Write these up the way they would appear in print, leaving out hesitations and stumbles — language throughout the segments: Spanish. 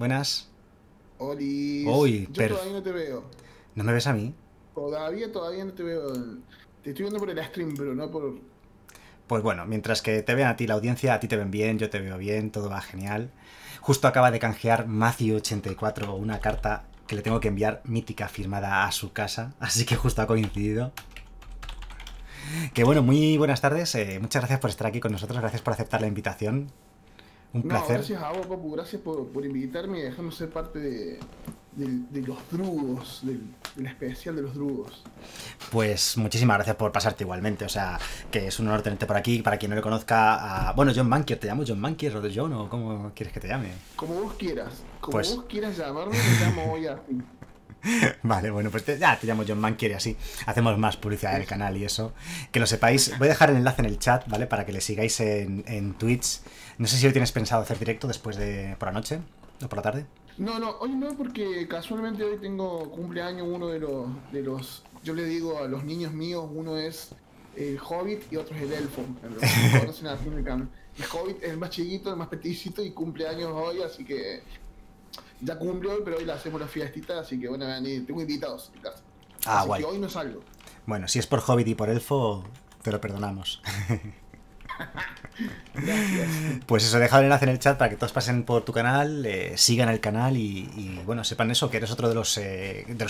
Buenas. Oli. Uy, yo todavía no te veo. ¿No me ves a mí? Todavía no te veo. Te estoy viendo por el stream, pero no por... Pues bueno, mientras que te vean a ti la audiencia, a ti te ven bien, yo te veo bien, todo va genial. Justo acaba de canjear Matthew84 una carta que le tengo que enviar mítica firmada a su casa, así que justo ha coincidido. Que bueno, muy buenas tardes, muchas gracias por estar aquí con nosotros, gracias por aceptar la invitación. Un placer. Gracias a vos, Papu, gracias por invitarme y dejarnos ser parte de los drugos, del especial de los drugos. Pues muchísimas gracias por pasarte igualmente, o sea, que es un honor tenerte por aquí. Para quien no le conozca, bueno, John Mankier, ¿te llamo John Mankier o John o cómo quieres que te llame? Como vos quieras, como pues... vos quieras llamarme, te llamo hoy a ti. Vale, bueno, pues te llamo John Mankier y así hacemos más publicidad del canal y eso. Que lo sepáis, voy a dejar el enlace en el chat, ¿vale? Para que le sigáis en Twitch. No sé si hoy tienes pensado hacer directo después de... por la noche o por la tarde. No, no, hoy no, porque casualmente hoy tengo cumpleaños uno de los... Yo le digo a los niños míos, uno es el Hobbit y otro es el Elphon. El Hobbit es el más chiquito, el más peticito y cumpleaños hoy, así que... Ya cumplió, pero hoy le hacemos la fiestita, así que bueno, tengo invitados en casa. Ah, así guay. Que hoy no salgo. Bueno, si es por Hobbit y por Elfo, te lo perdonamos. Gracias. Pues eso, dejad el enlace en el chat para que todos pasen por tu canal, sigan el canal y bueno, sepan eso, que eres otro de los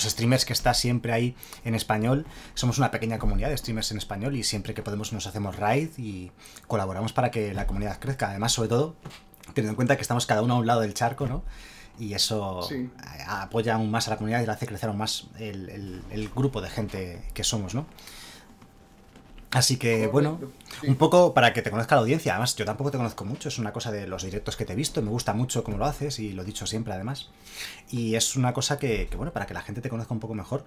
streamers que está siempre ahí en español. Somos una pequeña comunidad de streamers en español y siempre que podemos nos hacemos raid y colaboramos para que la comunidad crezca. Además, sobre todo, teniendo en cuenta que estamos cada uno a un lado del charco, ¿no? Y eso sí apoya aún más a la comunidad y la hace crecer aún más el grupo de gente que somos, ¿no? Así que, correcto, bueno, sí, un poco para que te conozca la audiencia. Además, yo tampoco te conozco mucho, es una cosa de los directos que te he visto, me gusta mucho cómo lo haces y lo he dicho siempre, además. Y es una cosa que bueno, para que la gente te conozca un poco mejor,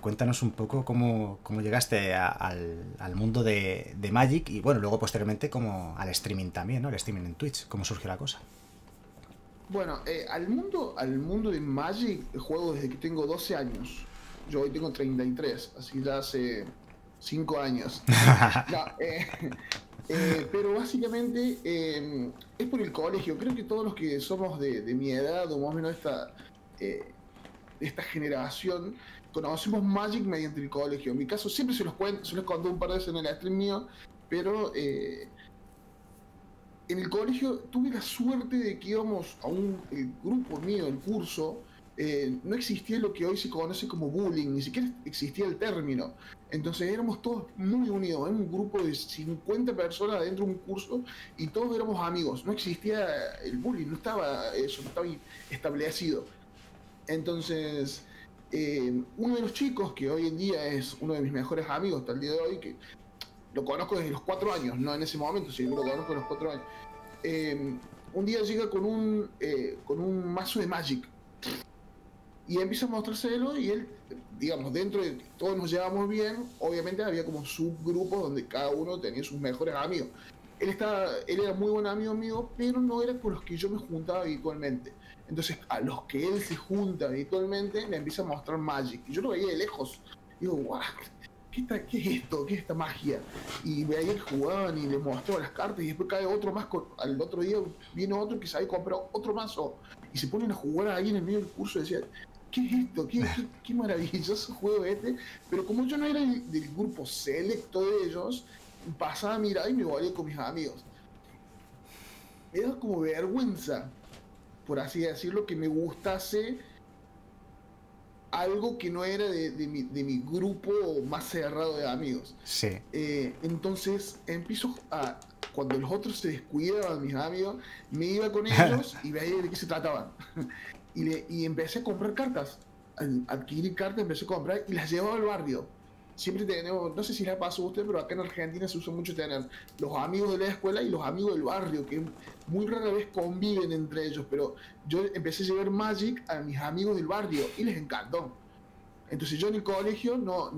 cuéntanos un poco cómo llegaste al mundo de Magic y, bueno, luego posteriormente como al streaming también, ¿no? El streaming en Twitch, cómo surgió la cosa. Bueno, al mundo de Magic juego desde que tengo 12 años. Yo hoy tengo 33, así que ya hace 5 años. Pero básicamente es por el colegio. Creo que todos los que somos de mi edad o más o menos esta generación conocemos Magic mediante el colegio. En mi caso siempre se los conté un par de veces en el stream mío, pero... en el colegio tuve la suerte de que íbamos a el grupo mío, el curso, no existía lo que hoy se conoce como bullying, ni siquiera existía el término. Entonces éramos todos muy unidos, en un grupo de 50 personas dentro de un curso y todos éramos amigos. No existía el bullying, no estaba eso, no estaba establecido. Entonces, uno de los chicos que hoy en día es uno de mis mejores amigos hasta el día de hoy, que... Lo conozco desde los 4 años, no en ese momento, sino lo conozco desde los 4 años. Un día llega con un mazo de Magic y empieza a mostrárselo y él, digamos, dentro de todos nos llevamos bien, obviamente había como subgrupos donde cada uno tenía sus mejores amigos. Él era muy buen amigo mío, pero no era con los que yo me juntaba habitualmente. Entonces, a los que él se junta habitualmente, le empieza a mostrar Magic. Y yo lo veía de lejos. Digo, guau. ¿Qué es esto? ¿Qué es esta magia? Y veía que jugaban y les mostraba las cartas y después cae otro más, al otro día viene otro que sabe comprar otro mazo y se ponen a jugar ahí en el medio del curso y decían, ¿qué es esto? ¿Qué maravilloso juego este? Pero como yo no era del grupo selecto de ellos, pasaba a mirar y me volvía con mis amigos. Me da como vergüenza, por así decirlo, que me gustase... algo que no era de mi grupo más cerrado de amigos. Sí. Entonces empiezo a... Cuando los otros se descuidaban, mis amigos, me iba con ellos y veía de qué se trataban. Y empecé a comprar cartas. Adquirir cartas, empecé a comprar y las llevaba al barrio. Siempre tenemos... No sé si les pasó a usted, pero acá en Argentina se usa mucho tener los amigos de la escuela y los amigos del barrio, que muy rara vez conviven entre ellos, pero yo empecé a llevar Magic a mis amigos del barrio y les encantó. Entonces yo en el colegio no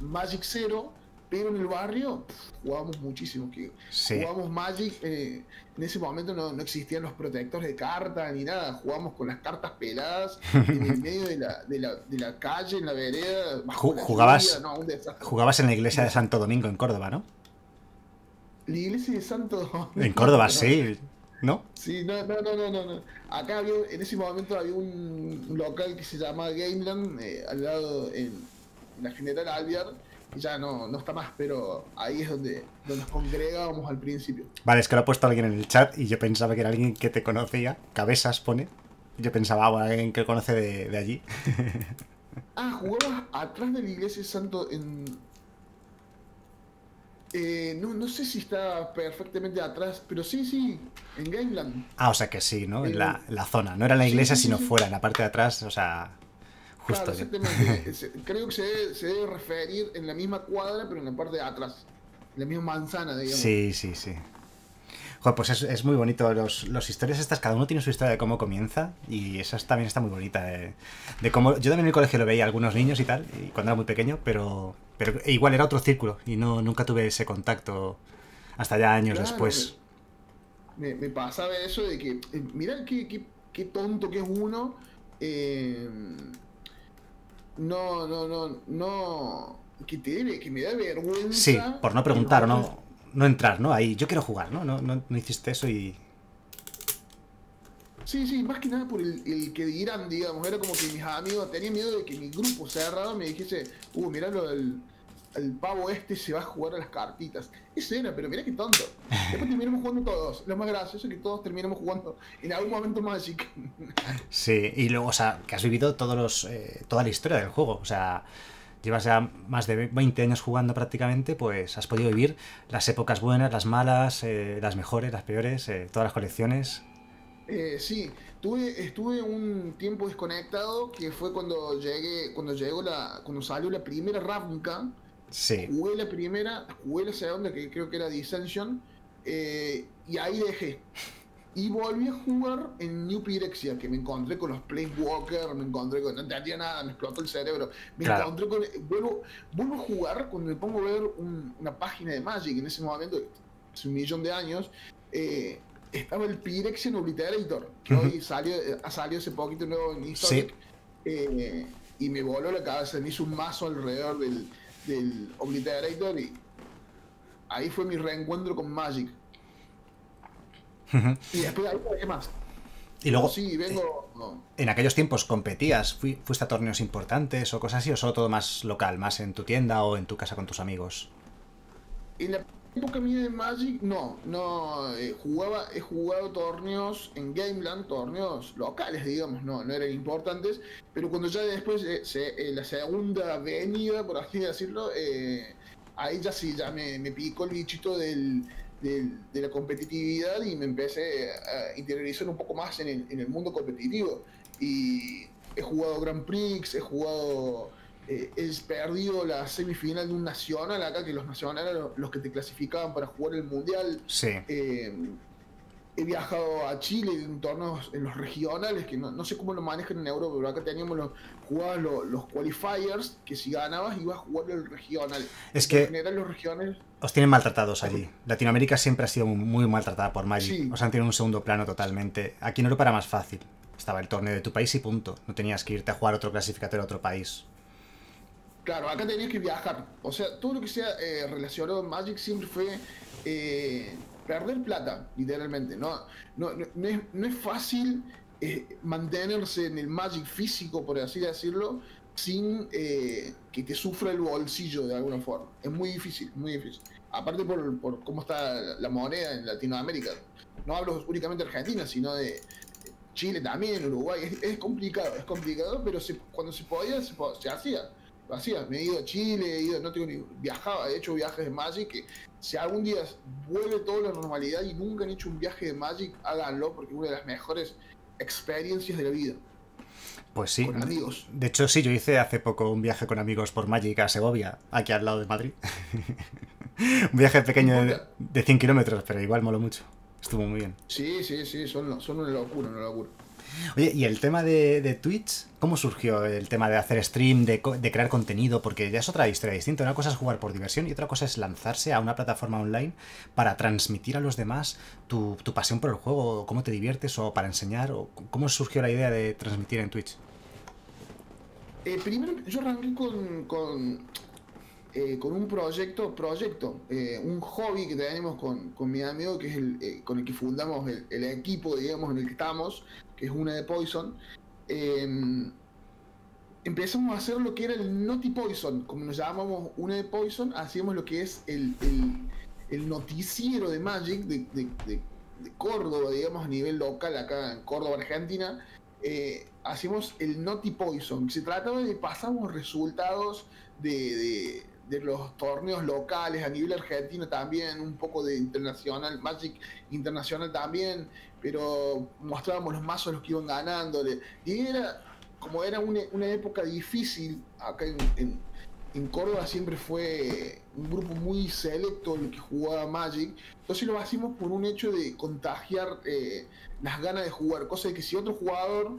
Magic cero, pero en el barrio jugábamos muchísimo. Sí. Jugábamos Magic, en ese momento no existían los protectores de cartas ni nada, jugábamos con las cartas peladas en el medio de la calle, en la vereda. Jugabas en la iglesia de Santo Domingo en Córdoba, ¿no? La iglesia de Santo Domingo. En Córdoba, sí. ¿No? Sí, no. Acá había, en ese momento había un local que se llama Gameland, al lado, en la General Alvear, y ya no está más, pero ahí es donde nos congregábamos al principio. Vale, es que lo ha puesto alguien en el chat y yo pensaba que era alguien que te conocía. Cabezas pone. Yo pensaba, ah, bueno, alguien que conoce de allí. Ah, jugabas atrás de la iglesia Santo en... no sé si está perfectamente atrás, pero sí, en Gameland. Ah, o sea que sí, ¿no? En la zona. No era en la iglesia, sino fuera, en la parte de atrás, o sea... Justo. Claro, exactamente. Creo que se debe referir en la misma cuadra, pero en la parte de atrás. En la misma manzana, digamos. Sí. Joder, pues es muy bonito. Los historias estas, cada uno tiene su historia de cómo comienza, y esa también está muy bonita. De cómo, yo también en el colegio lo veía a algunos niños y tal, y cuando era muy pequeño, pero igual era otro círculo, y nunca tuve ese contacto hasta ya años después. Me pasaba eso de que, mirad qué tonto que es uno, que me da vergüenza. Sí, por no preguntar o no entrar, ¿no? Ahí, yo quiero jugar, ¿no? No hiciste eso y... Sí, más que nada por el que dirán, digamos. Era como que mis amigos tenían miedo de que mi grupo cerrado me dijese, mirá, el pavo este se va a jugar a las cartitas. Eso era, pero mirá qué tonto. Después terminamos jugando todos. Lo más gracioso es que todos terminamos jugando en algún momento Magic. Sí, y luego, o sea, que has vivido toda la historia del juego, o sea... Llevas ya más de 20 años jugando prácticamente, pues has podido vivir las épocas buenas, las malas, las mejores, las peores, todas las colecciones. Sí, estuve un tiempo desconectado, que fue cuando salió la primera Ravnica. Sí. Jugué la segunda, que creo que era Dissension, y ahí dejé. Y volví a jugar en New Phyrexia, que me encontré con los Planeswalkers, no entendía nada, me explotó el cerebro. Encontré con... Vuelvo a jugar cuando me pongo a ver una página de Magic, en ese momento, hace un millón de años, estaba el Phyrexian Obliterator, que hoy ha salido hace poquito nuevo en Historic, y me voló la cabeza, me hizo un mazo alrededor del Obliterator, y ahí fue mi reencuentro con Magic. Y después hay más. Y luego, en aquellos tiempos competías, fuiste a torneos importantes o cosas así, o solo todo más local, más en tu tienda o en tu casa con tus amigos. En la época mía de Magic, he jugado torneos en Gameland, torneos locales, digamos, no eran importantes, pero cuando ya después, la segunda venida, por así decirlo, ahí ya sí, ya me picó el bichito de la competitividad y me empecé a interiorizar un poco más en el mundo competitivo, y he jugado Grand Prix, he perdido la semifinal de un nacional acá, que los nacionales eran los que te clasificaban para jugar el mundial. He viajado a Chile en torneos, en los regionales, que no sé cómo lo manejan en Europa, pero acá teníamos los qualifiers, que si ganabas ibas a jugar el regional. Es que en general los regionales os tienen maltratados allí. Latinoamérica siempre ha sido muy maltratada por Magic. Sí. Os han tenido un segundo plano totalmente. Aquí en Europa era más fácil. Estaba el torneo de tu país y punto. No tenías que irte a jugar otro clasificatorio a otro país. Claro, acá tenías que viajar. O sea, todo lo que sea relacionado a Magic siempre fue... perder plata, literalmente. No es fácil mantenerse en el Magic físico, por así decirlo, sin que te sufra el bolsillo de alguna forma. Es muy difícil, muy difícil. Aparte por cómo está la moneda en Latinoamérica. No hablo únicamente de Argentina, sino de Chile también, Uruguay. Es complicado, pero cuando se podía, se hacía. Me he ido a Chile, viajaba, he hecho viajes de Magic, que si algún día vuelve toda la normalidad y nunca han hecho un viaje de Magic, háganlo, porque es una de las mejores experiencias de la vida. Pues sí. Con amigos. De hecho, sí, yo hice hace poco un viaje con amigos por Magic a Segovia, aquí al lado de Madrid. Un viaje pequeño de 100 kilómetros, pero igual moló mucho. Estuvo muy bien. Sí, son una locura, una locura. Oye, y el tema de Twitch, ¿cómo surgió el tema de hacer stream, de crear contenido? Porque ya es otra historia distinta. Una cosa es jugar por diversión y otra cosa es lanzarse a una plataforma online para transmitir a los demás tu pasión por el juego, cómo te diviertes o para enseñar. ¿Cómo surgió la idea de transmitir en Twitch? Primero yo arranqué con con un un hobby que tenemos con mi amigo, que es con el que fundamos el equipo, digamos, en el que estamos, que es una de Poison. Empezamos a hacer lo que era el Naughty Poison, como nos llamamos una de Poison, hacíamos lo que es el noticiero de Magic de Córdoba, digamos, a nivel local, acá en Córdoba, Argentina. Hacíamos el Naughty Poison, se trataba de pasamos resultados de los torneos locales a nivel argentino también, un poco de internacional, Magic internacional también, pero mostrábamos los mazos, los que iban ganándole, y era... Como era una época difícil, acá en Córdoba siempre fue un grupo muy selecto el que jugaba Magic, entonces lo hacíamos por un hecho de contagiar las ganas de jugar, cosa de que si otro jugador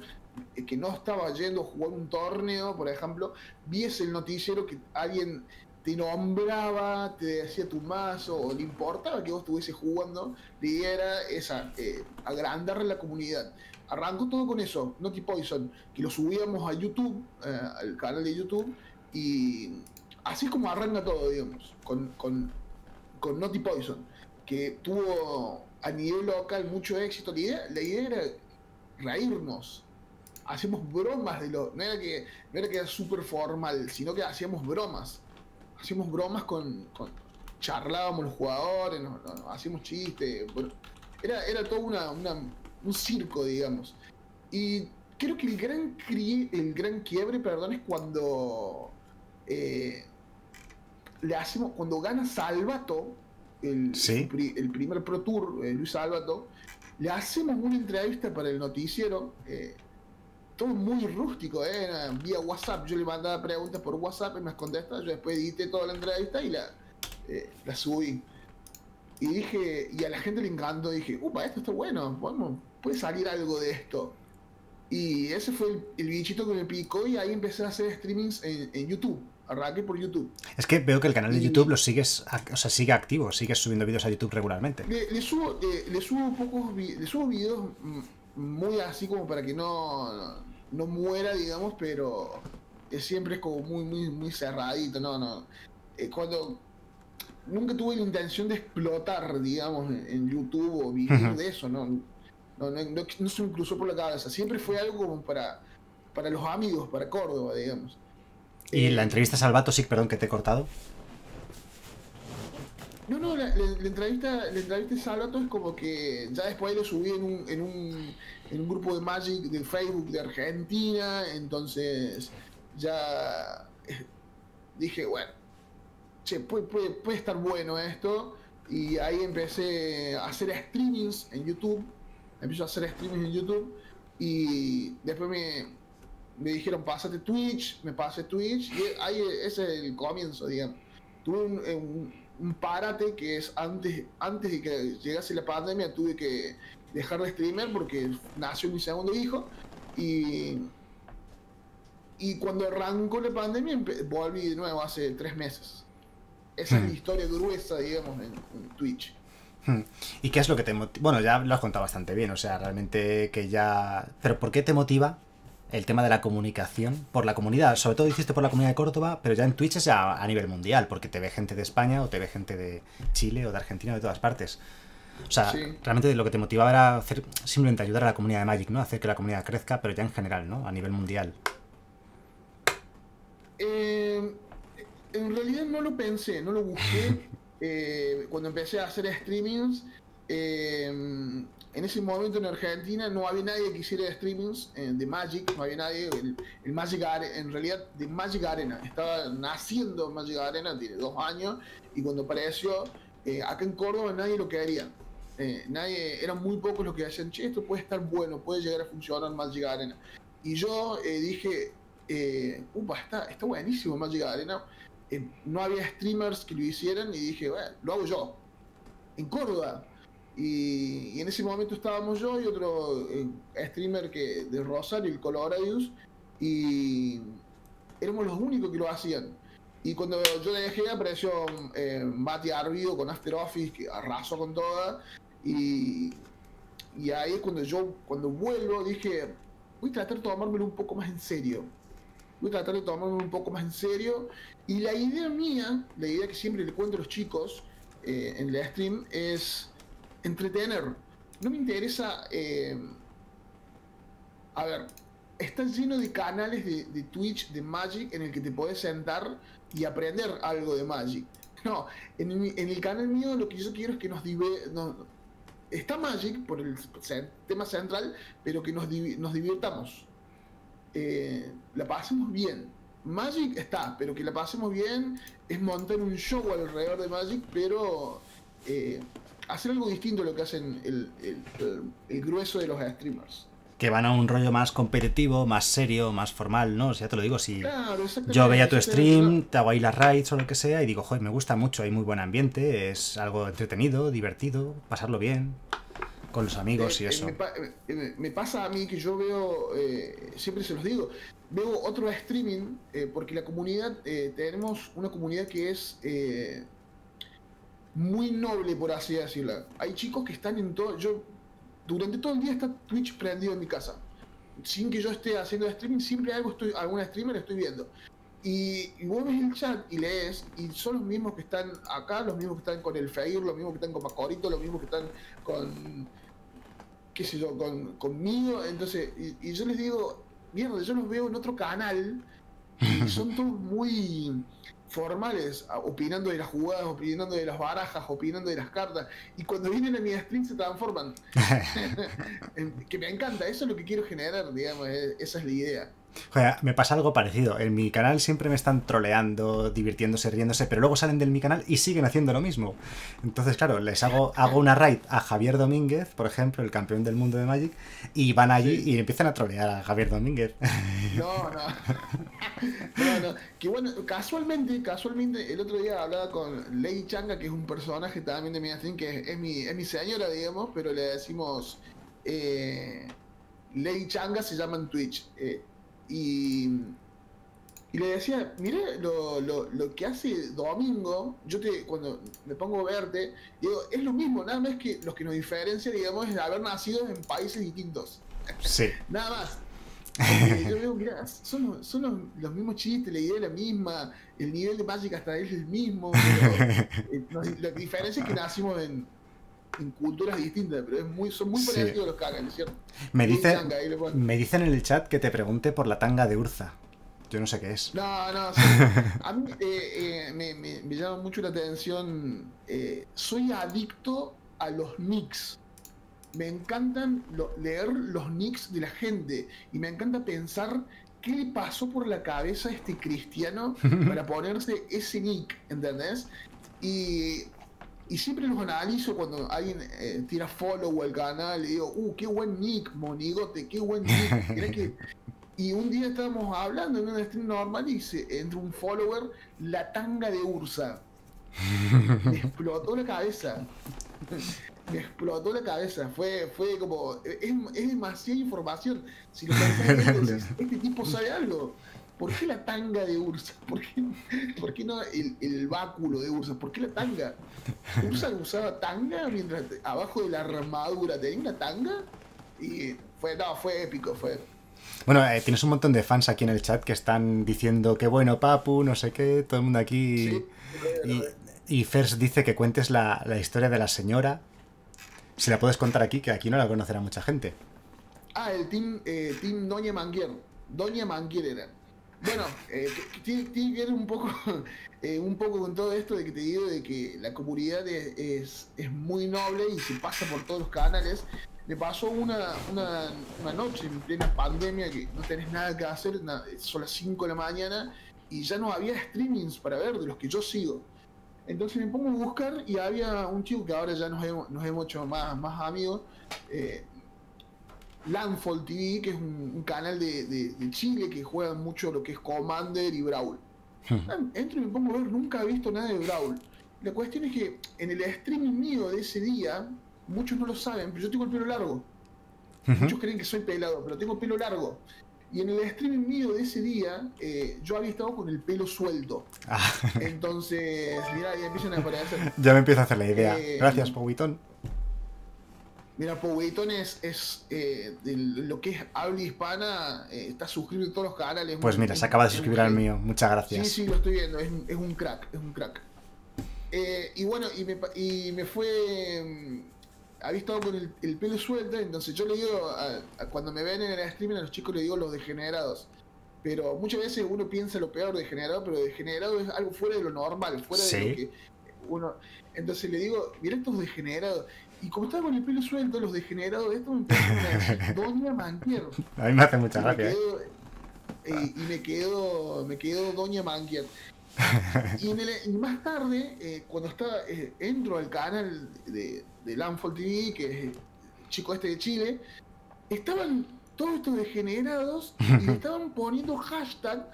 que no estaba yendo a jugar un torneo, por ejemplo, viese el noticiero que alguien te nombraba, te decía tu mazo, o le importaba que vos estuviese jugando, y era esa, agrandar la comunidad. Arrancó todo con eso, Naughty Poison, que lo subíamos a YouTube, al canal de YouTube, y así es como arranca todo, digamos, con Naughty Poison, que tuvo a nivel local mucho éxito. La idea era reírnos, hacíamos bromas de lo... No era que era súper formal, sino que hacíamos bromas charlábamos los jugadores, hacíamos chistes, era toda un circo, digamos. Y creo que el gran quiebre, perdón, es cuando cuando gana Salvatto, el primer Pro Tour, Luis Salvatto, le hacemos una entrevista para el noticiero, todo muy rústico, vía WhatsApp. Yo le mandaba preguntas por WhatsApp, él me las contestaba, yo después edité toda la entrevista y la subí. Y dije, y a la gente le encantó, dije, upa, esto está bueno, vamos, puede salir algo de esto. Y ese fue el bichito que me picó, y ahí empecé a hacer streamings en YouTube, arranqué por YouTube. Es que veo que el canal de YouTube lo sigues, o sea, sigue activo, sigues subiendo vídeos a YouTube regularmente. Le subo vídeos muy así como para que no muera, digamos, pero siempre es como muy cerradito, nunca tuve la intención de explotar, digamos, en YouTube o vivir de eso, no se me cruzó por la cabeza. Siempre fue algo como para los amigos, para Córdoba, digamos. ¿Y la entrevista a Salvatto, sí, perdón, que te he cortado? No, la entrevista a Salvatto es como que ya después lo subí en un grupo de Magic de Facebook de Argentina, entonces ya dije, bueno, che, puede estar bueno esto. Y ahí empecé a hacer streamings en YouTube. Y después me dijeron, pásate Twitch. Me pasé Twitch. Y ahí ese es el comienzo, digamos. Tuve un parate, que es antes de que llegase la pandemia. Tuve que dejar de streamer porque nació mi segundo hijo. Y cuando arrancó la pandemia volví de nuevo hace 3 meses. Esa es la historia gruesa, digamos, en Twitch. ¿Y qué es lo que te motiva? Bueno, ya lo has contado bastante bien, o sea, realmente que ya... Pero ¿por qué te motiva el tema de la comunicación? Por la comunidad, sobre todo dijiste por la comunidad de Córdoba, pero ya en Twitch es a nivel mundial, porque te ve gente de España, o te ve gente de Chile, o de Argentina, o de todas partes. O sea, sí, realmente lo que te motivaba era hacer, simplemente ayudar a la comunidad de Magic, ¿no? Hacer que la comunidad crezca, pero ya en general, ¿no? A nivel mundial. En realidad no lo pensé, no lo busqué. Cuando empecé a hacer streamings, en ese momento en Argentina no había nadie que hiciera streamings de Magic, no había nadie. El Magic Arena, en realidad, de Magic Arena, estaba naciendo Magic Arena, tiene 2 años, y cuando apareció, acá en Córdoba nadie lo quería. Eran muy pocos los que decían, che, esto puede estar bueno, puede llegar a funcionar en Magic Arena. Y yo dije, upa, está buenísimo Magic Arena. No había streamers que lo hicieran, y dije, bueno, lo hago yo, en Córdoba. Y en ese momento estábamos yo y otro streamer de Rosario, el Coloradius, y éramos los únicos que lo hacían. Y cuando yo le dejé, apareció Mati Arbido con Asterofis, que arrasó con toda. Y ahí es cuando vuelvo, dije, voy a tratar de tomármelo un poco más en serio. voy a tratar de tomarme un poco más en serio. Y la idea mía, la idea que siempre le cuento a los chicos en la stream, es entretener. No me interesa... A ver, está lleno de canales de Twitch, de Magic, en el que te podés sentar y aprender algo de Magic. No, en el canal mío lo que yo quiero es que nos está Magic por el tema central, pero que nos divirtamos. La pasemos bien. Magic está, pero que la pasemos bien es montar un show alrededor de Magic, pero hacer algo distinto a lo que hacen el grueso de los streamers. Que van a un rollo más competitivo, más serio, más formal, ¿no? O sea, te lo digo, si claro, yo veía tu stream, te hago ahí las raids o lo que sea, y digo, joder, me gusta mucho, hay muy buen ambiente, es algo entretenido, divertido, pasarlo bien, con los amigos y eso. Me pasa a mí que yo veo, siempre se los digo, veo otro streaming, porque la comunidad, tenemos una comunidad que es... muy noble, por así decirlo. Hay chicos que están en todo... Durante todo el día está Twitch prendido en mi casa. Sin que yo esté haciendo streaming, siempre alguna streamer estoy viendo. Y vos ves el chat y lees, y son los mismos que están acá, los mismos que están con el Feir, los mismos que están con Macorito, los mismos que están con... qué sé yo, conmigo. Entonces, y yo les digo, mierda, yo los veo en otro canal, y son todos muy... formales, opinando de las jugadas, opinando de las barajas, opinando de las cartas, y cuando vienen a mi stream se transforman. Que me encanta, eso es lo que quiero generar, digamos, esa es la idea. Joder, me pasa algo parecido, en mi canal siempre me están troleando, divirtiéndose, riéndose, pero luego salen de mi canal y siguen haciendo lo mismo. Entonces, claro, les hago una raid a Javier Domínguez, por ejemplo, el campeón del mundo de Magic, y van allí y empiezan a trolear a Javier Domínguez. No. Que bueno, casualmente, el otro día hablaba con Lei Changa, que es un personaje también de Media Think, que es mi señora, digamos, pero le decimos Lei Changa se llama en Twitch. Y le decía, mira lo que hace Domingo, cuando me pongo a verte, digo, es lo mismo, nada más que los que nos diferencia, digamos, es haber nacido en países distintos. Sí. Nada más. Yo digo, mira, son los mismos chistes, la idea es la misma, el nivel de Magic hasta es el mismo, pero la diferencia es que nacimos en culturas distintas, pero son muy parecidos los canales, ¿cierto? Me dicen en el chat que te pregunte por la tanga de Urza. Yo no sé qué es. No. Sí. A mí me llama mucho la atención. Soy adicto a los nicks. Me encantan leer los nicks de la gente. Y me encanta pensar qué le pasó por la cabeza a este cristiano para ponerse ese nick, ¿entendés? Y siempre los analizo cuando alguien tira follow al canal y digo, qué buen nick, monigote, qué buen nick. Y un día estábamos hablando en un stream normal y entra un follower, la tanga de Urza. Me explotó la cabeza. Fue como, es demasiada información. Si lo pensás, decís, este tipo sabe algo. ¿Por qué la tanga de Urza? ¿Por qué no el báculo de Urza? ¿Por qué la tanga? ¿Urza usaba tanga mientras abajo de la armadura tenía una tanga? Y fue épico, Bueno, tienes un montón de fans aquí en el chat que están diciendo que bueno, Papu, no sé qué, todo el mundo aquí. Sí, y Fers dice que cuentes la historia de la señora. Si la puedes contar aquí, que aquí no la conocerá mucha gente. El team Doña Mankier. Doña Mankier era. Bueno, tiene que ver un poco con todo esto de que te digo de que la comunidad es muy noble y se pasa por todos los canales. Me pasó una noche en plena pandemia que no tenés nada que hacer, son las 5 de la mañana y ya no había streamings para ver de los que yo sigo. Entonces me pongo a buscar y había un chico que ahora ya nos hemos hecho más amigos, Landfall TV, que es un canal de Chile que juega mucho lo que es Commander y Brawl. Entro y me pongo a ver, nunca he visto nada de Brawl. La cuestión es que en el streaming mío de ese día, muchos no lo saben, pero yo tengo el pelo largo. Muchos creen que soy pelado, pero tengo el pelo largo. Y en el streaming mío de ese día, yo había estado con el pelo suelto. Entonces, mirá, ya empiezan a aparecer. Ya me empiezo a hacer la idea. Gracias, Pauitón. Mira, Powhatan es lo que es habla hispana, está suscrito a todos los canales. Pues mira, se acaba de suscribir al mío, muchas gracias. Sí, sí, lo estoy viendo, es un crack, es un crack. Y bueno, y me fue... Había estado con el pelo suelto, entonces yo le digo, cuando me ven en el streaming a los chicos le digo los degenerados. Pero muchas veces uno piensa lo peor de degenerado, pero degenerado es algo fuera de lo normal, fuera de lo que uno... Entonces le digo, mira estos degenerados... Y como estaba con el pelo suelto, los degenerados, esto me parece Doña Mankier. A mí me hace mucha gracia. Y me quedo Doña Mankier. Y más tarde, cuando entro al canal de Landfall TV, que es el chico este de Chile, estaban todos estos degenerados y le estaban poniendo hashtag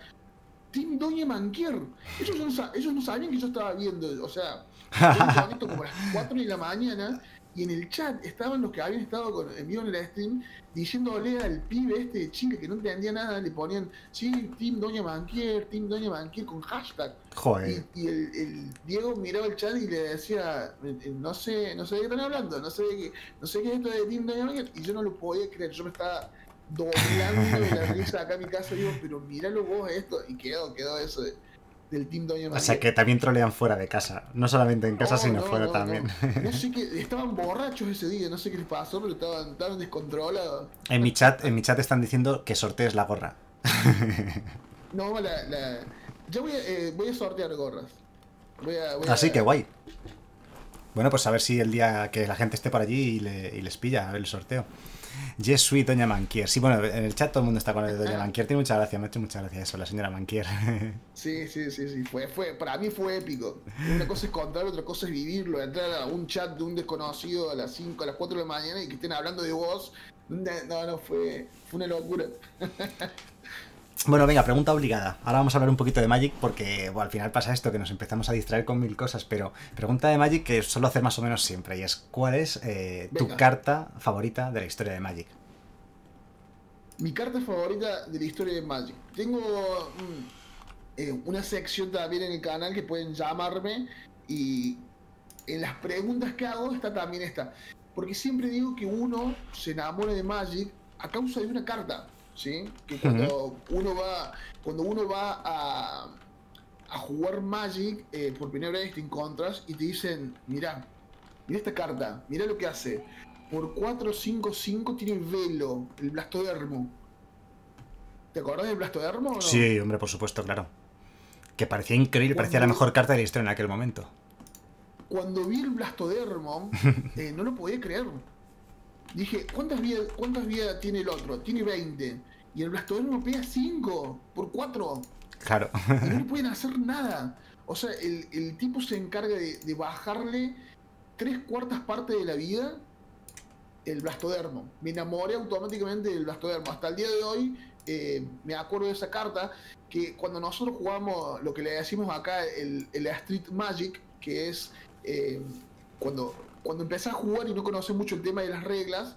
Team Doña Mankier. Ellos no sabían que yo estaba viendo, o sea, yo me conecto como a las 4 de la mañana. Y en el chat estaban los que habían estado en vivo en el stream diciéndole al pibe este de Chile que no entendía nada, le ponían, sí, Team Doña Mankier con hashtag. Joder. Y el Diego miraba el chat y le decía, no sé de qué están hablando, no sé qué es esto de Team Doña Mankier. Y yo no lo podía creer, yo me estaba doblando de la risa acá en mi casa y digo, pero míralo vos esto. Y quedó eso del Team Doña Mankier. O sea que también trolean fuera de casa, no solamente en casa, sino fuera también. No sé qué, estaban borrachos ese día, no sé qué les pasó, pero estaban descontrolados. En mi chat están diciendo que sortees la gorra. No, yo voy a sortear gorras. Así que guay. Bueno, pues a ver si el día que la gente esté por allí y les pilla a ver el sorteo. Yes, sweet Doña Mankier. Sí, bueno, en el chat todo el mundo está con el de Doña Mankier. Tiene mucha gracia, me ha hecho mucha gracia eso, la señora Mankier. Sí. Para mí fue épico. Una cosa es contar, otra cosa es vivirlo. Entrar a un chat de un desconocido a las 5, a las 4 de la mañana y que estén hablando de vos. No, fue una locura. Bueno, venga, pregunta obligada. Ahora vamos a hablar un poquito de Magic porque bueno, al final pasa esto, que nos empezamos a distraer con mil cosas, pero pregunta de Magic que suelo hacer más o menos siempre, y es ¿cuál es tu carta favorita de la historia de Magic? Mi carta favorita de la historia de Magic. Tengo una sección también en el canal que pueden llamarme y en las preguntas que hago está también esta. Porque siempre digo que uno se enamora de Magic a causa de una carta. ¿Sí? Que cuando uno va a jugar Magic por primera vez te encontras y te dicen, mira esta carta, mira lo que hace. Por 4/5/5 tiene el velo, el Blastodermo. ¿Te acordás del Blastodermo o no? Sí, hombre, por supuesto, claro. Que parecía increíble, parecía la mejor carta de la historia en aquel momento. Cuando vi el Blastodermo, no lo podía creer. Dije, ¿cuántas vidas tiene el otro? Tiene 20. Y el Blastodermo pega 5 por 4. Claro. Y no le pueden hacer nada. O sea, el tipo se encarga de bajarle 3/4 parte de la vida el Blastodermo. Me enamoré automáticamente del Blastodermo. Hasta el día de hoy me acuerdo de esa carta que cuando nosotros jugamos lo que le decimos acá, el Street Magic, que es cuando empezás a jugar y no conoces mucho el tema de las reglas,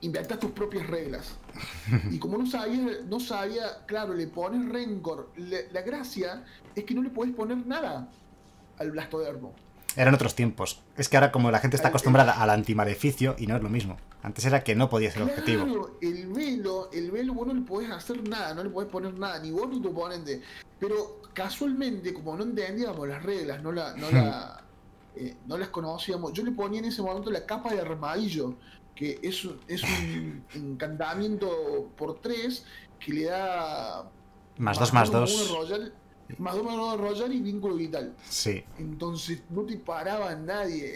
inventas tus propias reglas. Y como no sabía, claro, le pones rencor. La gracia es que no le podés poner nada al Blastodermo. Eran otros tiempos. Es que ahora como la gente está acostumbrada al antimaleficio y no es lo mismo. Antes era que no podía ser el objetivo. El velo vos no le podés hacer nada, no le podés poner nada, ni vos ni tu oponente. Pero casualmente, como no entendíamos las reglas, no las conocíamos. Yo le ponía en ese momento la capa de armadillo, que es un encantamiento por 3 que le da más 2 Royal, más 2 Royal y vínculo vital. Sí. Entonces no te paraba nadie.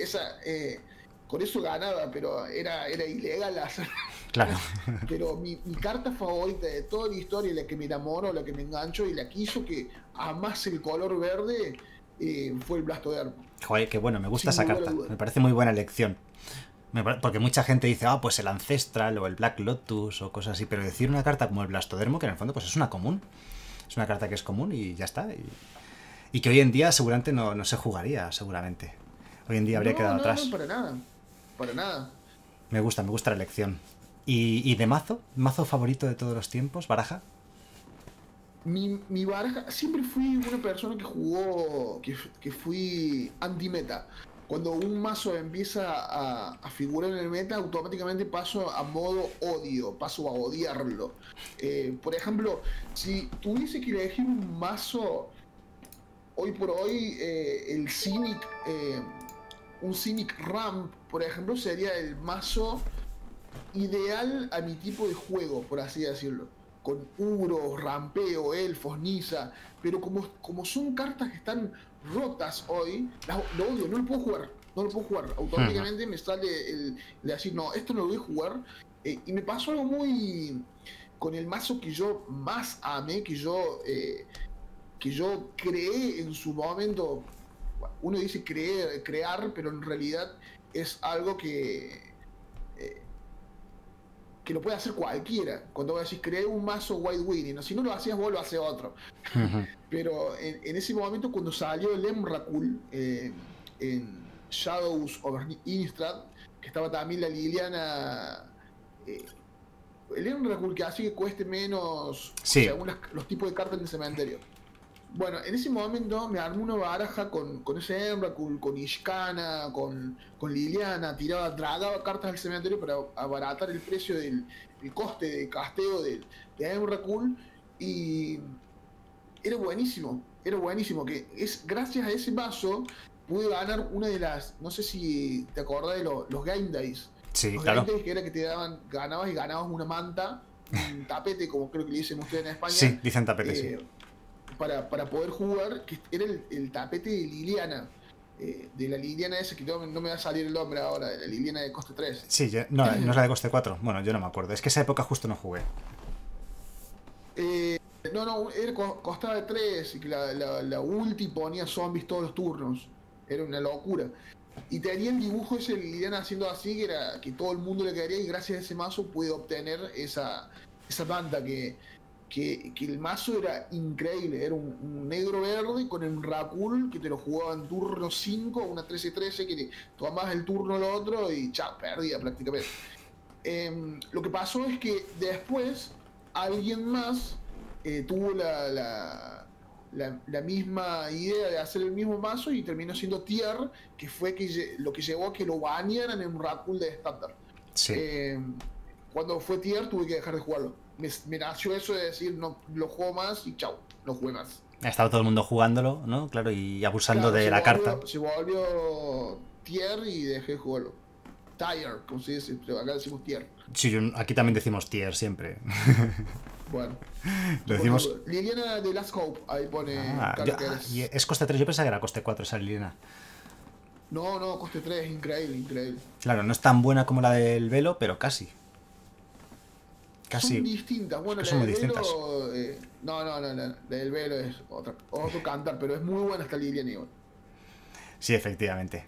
Con eso ganaba, pero era ilegal hacerlo. Claro. Pero mi carta favorita de toda la historia, la que me enamoro, la que me engancho y la que hizo que amase el color verde, fue el Blastodermo. Joder, qué bueno, me gusta esa carta, me parece muy buena elección. Porque mucha gente dice, pues el Ancestral o el Black Lotus o cosas así, pero decir una carta como el Blastodermo, que en el fondo pues es una común, es una carta que es común y ya está. Y que hoy en día seguramente no se jugaría, seguramente. Hoy en día habría quedado atrás. No, para nada, para nada. Me gusta la elección. ¿Y de mazo? ¿Mazo favorito de todos los tiempos? ¿Baraja? Mi baraja, siempre fui una persona que fui anti-meta. Cuando un mazo empieza a figurar en el meta, automáticamente paso a modo odio, paso a odiarlo. Por ejemplo, si tuviese que elegir un mazo, hoy por hoy, el Cynic, un Cynic Ramp, por ejemplo, sería el mazo ideal a mi tipo de juego, por así decirlo. Con Uro, Rampeo, Elfos, Nisa, pero como son cartas que están rotas hoy, lo odio, no lo puedo jugar, automáticamente me sale el decir, no, esto no lo voy a jugar, y me pasó algo muy con el mazo que yo más amé, que yo creé en su momento. Uno dice crear, pero en realidad es algo que lo puede hacer cualquiera. Cuando vos decís, creé un mazo White Weenie, ¿no? Si no lo hacías vos, lo hace otro. Pero en ese momento, cuando salió el Emrakul en Shadows of Innistrad, que estaba también la Liliana, el Emrakul que hace que cueste menos, sí, según los tipos de cartas del cementerio. Bueno, en ese momento me armé una baraja con ese Emrakul, con Ishkana, con Liliana, tragaba cartas al cementerio para abaratar el precio del coste de casteo de Emrakul, y era buenísimo, que es gracias a ese vaso pude ganar una de las, no sé si te acordás de los Game Days. Sí, los, claro, Game Days, que era que te daban, ganabas una manta, un tapete, como creo que le dicen ustedes en España. Sí, dicen tapete, sí. Para poder jugar, que era el tapete de Liliana, de la Liliana esa, que no me va a salir el nombre ahora, de la Liliana de coste 3. Sí, no es la de coste 4, bueno, yo no me acuerdo, es que esa época justo no jugué. Era costaba de 3, y que la ulti ponía zombies todos los turnos, era una locura. Y tenía el dibujo ese de Liliana haciendo así, que era que todo el mundo le quedaría, y gracias a ese mazo pude obtener esa planta que el mazo era increíble, era un negro verde con el Rakul que te lo jugaban turno 5, una 13-13 que tomabas el turno al otro y chao, perdía prácticamente. Lo que pasó es que después alguien más tuvo la misma idea de hacer el mismo mazo y terminó siendo tier, que fue lo que llevó a que lo banearan en un Rakul de estándar. Sí. Cuando fue tier tuve que dejar de jugarlo. Me nació eso de decir, no lo juego más y chao, no jugué más. Ha estado todo el mundo jugándolo, ¿no? Claro, y abusando, claro, de la carta. Se volvió tier y dejé de jugarlo. Tier, como se dice, acá decimos tier. Sí, aquí también decimos tier siempre. Bueno. Lo decimos... Ejemplo, Liliana de Last Hope, ahí pone... es coste 3, yo pensaba que era coste 4 esa Liliana. No, coste 3, increíble, increíble. Claro, no es tan buena como la del velo, pero casi. Son distintas, bueno, la del velo, la del velo es otro cantar, pero es muy buena esta Liliana igual. Sí, efectivamente.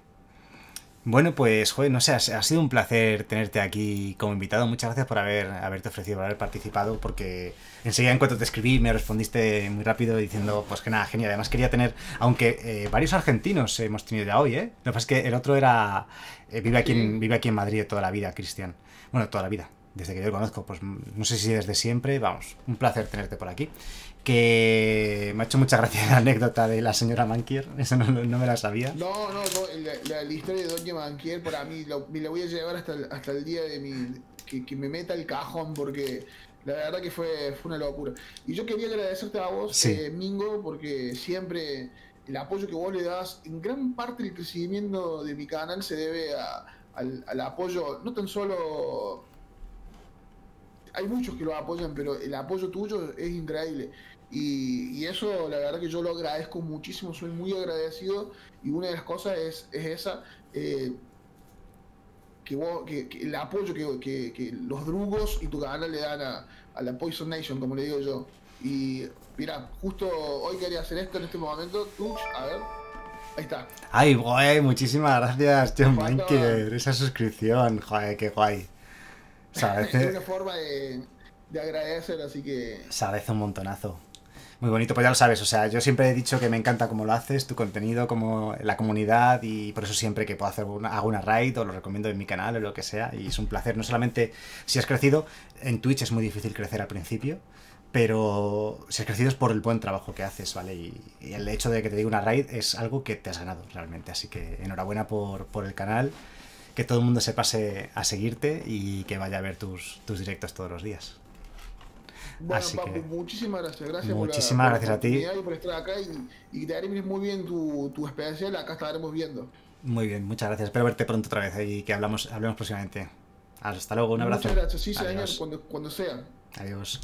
Bueno, pues, joder, no sé, ha sido un placer tenerte aquí como invitado. Muchas gracias por haberte ofrecido, por haber participado, porque enseguida, en cuanto te escribí, me respondiste muy rápido diciendo, pues que nada, genial. Además quería tener, aunque varios argentinos hemos tenido ya hoy, ¿eh? Lo que pasa es que el otro era, vive aquí en Madrid toda la vida, Cristian. Bueno, toda la vida. Desde que yo lo conozco, pues no sé si desde siempre, vamos, un placer tenerte por aquí. Que me ha hecho mucha gracia la anécdota de la señora Mankier, eso no me la sabía. La historia de Doña Mankier, para mí, me la voy a llevar hasta el día de que me meta el cajón, porque la verdad que fue una locura. Y yo quería agradecerte a vos, sí, Mingo, porque siempre el apoyo que vos le das, en gran parte del crecimiento de mi canal se debe al apoyo, no tan solo... Hay muchos que lo apoyan, pero el apoyo tuyo es increíble. Y eso, la verdad que yo lo agradezco muchísimo, soy muy agradecido. Y una de las cosas es esa, que el apoyo que los drugos y tu canal le dan a la Poison Nation, como le digo yo. Y mira, justo hoy quería hacer esto en este momento. Tux, a ver, ahí está. Ay, guay, muchísimas gracias, John Mankier, esa suscripción, joder, qué guay. Es una forma de agradecer, así que... Se agradece un montonazo. Muy bonito, pues ya lo sabes, o sea, yo siempre he dicho que me encanta cómo lo haces, tu contenido, como la comunidad, y por eso siempre que puedo hacer hago una raid o lo recomiendo en mi canal o lo que sea, y es un placer. No solamente si has crecido, en Twitch es muy difícil crecer al principio, pero ser crecidos por el buen trabajo que haces, ¿vale? Y el hecho de que te diga una raid es algo que te has ganado realmente, así que enhorabuena por el canal, que todo el mundo se pase a seguirte y que vaya a ver tus directos todos los días. Bueno, Papu, muchísimas gracias. Muchísimas gracias a ti. Y por estar acá y te haré muy bien tu experiencia. Acá estaremos viendo. Muy bien, muchas gracias. Espero verte pronto otra vez y que hablemos próximamente. Hasta luego, un abrazo. Muchas gracias, sí, señor, cuando sea. Adiós.